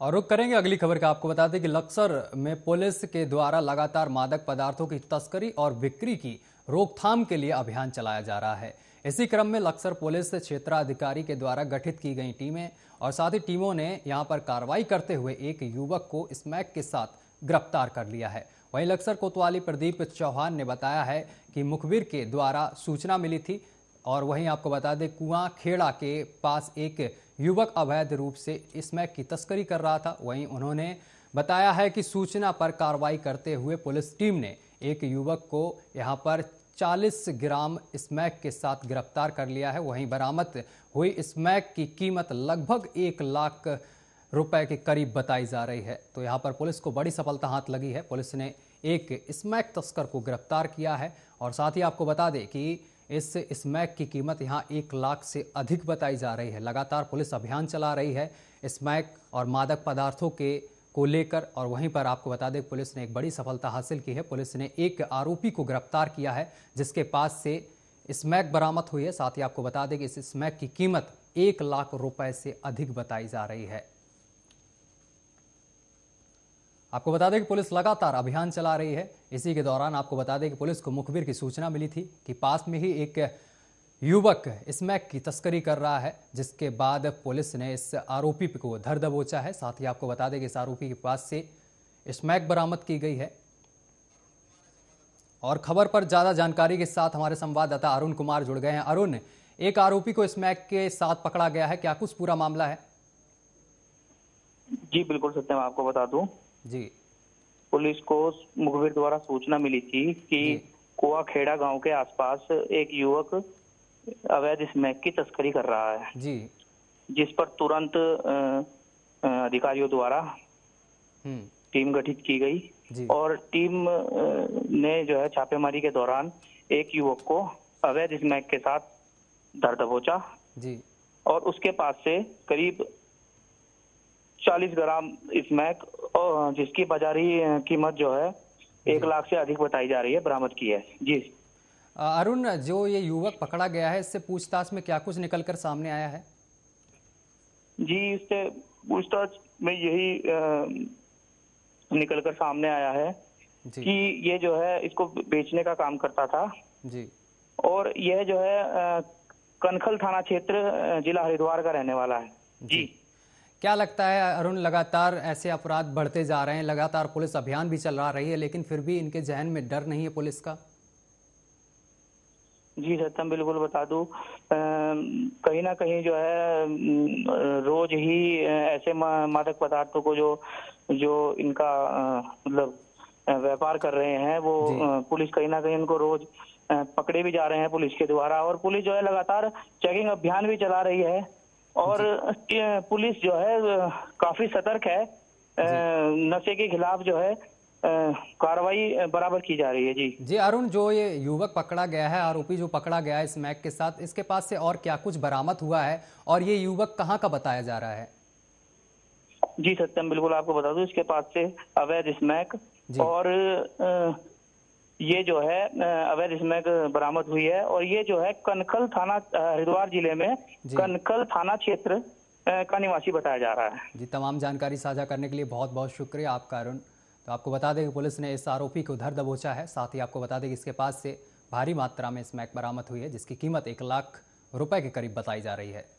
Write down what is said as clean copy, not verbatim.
और रुक करेंगे अगली खबर का। आपको बता दें कि लक्सर में पुलिस के द्वारा लगातार मादक पदार्थों की तस्करी और बिक्री की रोकथाम के लिए अभियान चलाया जा रहा है। इसी क्रम में लक्सर पुलिस क्षेत्राधिकारी के द्वारा गठित की गई टीमें और साथ ही टीमों ने यहां पर कार्रवाई करते हुए एक युवक को स्मैक के साथ गिरफ्तार कर लिया है। वहीं लक्सर कोतवाली प्रदीप चौहान ने बताया है कि मुखबिर के द्वारा सूचना मिली थी। और वहीं आपको बता दें कुआंखेड़ा के पास एक युवक अवैध रूप से स्मैक की तस्करी कर रहा था। वहीं उन्होंने बताया है कि सूचना पर कार्रवाई करते हुए पुलिस टीम ने एक युवक को यहां पर 40 ग्राम स्मैक के साथ गिरफ्तार कर लिया है। वहीं बरामद हुई स्मैक की कीमत लगभग 1 लाख रुपए के करीब बताई जा रही है। तो यहां पर पुलिस को बड़ी सफलता हाथ लगी है। पुलिस ने एक स्मैक तस्कर को गिरफ्तार किया है और साथ ही आपको बता दें कि इस स्मैक की कीमत यहां 1 लाख से अधिक बताई जा रही है। लगातार पुलिस अभियान चला रही है स्मैक और मादक पदार्थों को लेकर। और वहीं पर आपको बता दें पुलिस ने एक बड़ी सफलता हासिल की है। पुलिस ने एक आरोपी को गिरफ्तार किया है जिसके पास से स्मैक बरामद हुई है। साथ ही आपको बता दें कि इस स्मैक की कीमत 1 लाख रुपए से अधिक बताई जा रही है। आपको बता दें कि पुलिस लगातार अभियान चला रही है। इसी के दौरान आपको बता दें कि पुलिस को मुखबिर की सूचना मिली थी कि पास में ही एक युवक स्मैक की तस्करी कर रहा है, जिसके बाद पुलिस ने इस आरोपी को धर दबोचा है। साथ ही आपको बता दें कि इस आरोपी के पास से स्मैक बरामद की गई है। और खबर पर ज्यादा जानकारी के साथ हमारे संवाददाता अरुण कुमार जुड़ गए हैं। अरुण, एक आरोपी को स्मैक के साथ पकड़ा गया है, क्या कुछ पूरा मामला है? जी बिल्कुल सत्य, मैं आपको बता दूं जी, पुलिस को मुखबिर द्वारा सूचना मिली थी कि कुआंखेड़ा गांव के आसपास एक युवक अवैध स्मैक की तस्करी कर रहा है जी, जिस पर तुरंत अधिकारियों द्वारा टीम गठित की गई और टीम ने जो है छापेमारी के दौरान एक युवक को अवैध स्मैक के साथ धर दबोचा जी, और उसके पास से करीब 40 ग्राम स्मैक जिसकी बाजारी कीमत जो है 1 लाख से अधिक बताई जा रही है, बरामद की है। जी अरुण, जो ये युवक पकड़ा गया है इससे पूछताछ में क्या कुछ निकल कर सामने आया है? जी इससे पूछताछ में यही निकल कर सामने आया है कि ये जो है इसको बेचने का काम करता था जी, और यह जो है कनखल थाना क्षेत्र जिला हरिद्वार का रहने वाला है। जी क्या लगता है अरुण, लगातार ऐसे अपराध बढ़ते जा रहे हैं, लगातार पुलिस अभियान भी चला रही है, लेकिन फिर भी इनके जहन में डर नहीं है पुलिस का? जी सत्यम बिल्कुल बता दूं, कहीं ना कहीं जो है रोज ही ऐसे मादक पदार्थों को जो इनका मतलब व्यापार कर रहे हैं वो पुलिस कहीं ना कहीं उनको रोज पकड़े भी जा रहे हैं पुलिस के द्वारा, और पुलिस जो है लगातार चेकिंग अभियान भी चला रही है। और पुलिस जो है काफी सतर्क है, नशे के खिलाफ जो है कार्रवाई बराबर की जा रही है। जी जी अरुण, जो ये युवक पकड़ा गया है, आरोपी जो पकड़ा गया है स्मैक के साथ, इसके पास से और क्या कुछ बरामद हुआ है और ये युवक कहाँ का बताया जा रहा है? जी सत्यम बिल्कुल आपको बता दूं, इसके पास से अवैध स्मैक और ये जो है अवैध स्मैक बरामद हुई है, और ये जो है कनखल थाना हरिद्वार जिले में कनखल थाना क्षेत्र का निवासी बताया जा रहा है। जी तमाम जानकारी साझा करने के लिए बहुत बहुत शुक्रिया आपका अरुण। तो आपको बता दें कि पुलिस ने इस आरोपी को धर दबोचा है। साथ ही आपको बता दें कि इसके पास से भारी मात्रा में स्मैक बरामद हुई है जिसकी कीमत 1 लाख रुपए के करीब बताई जा रही है।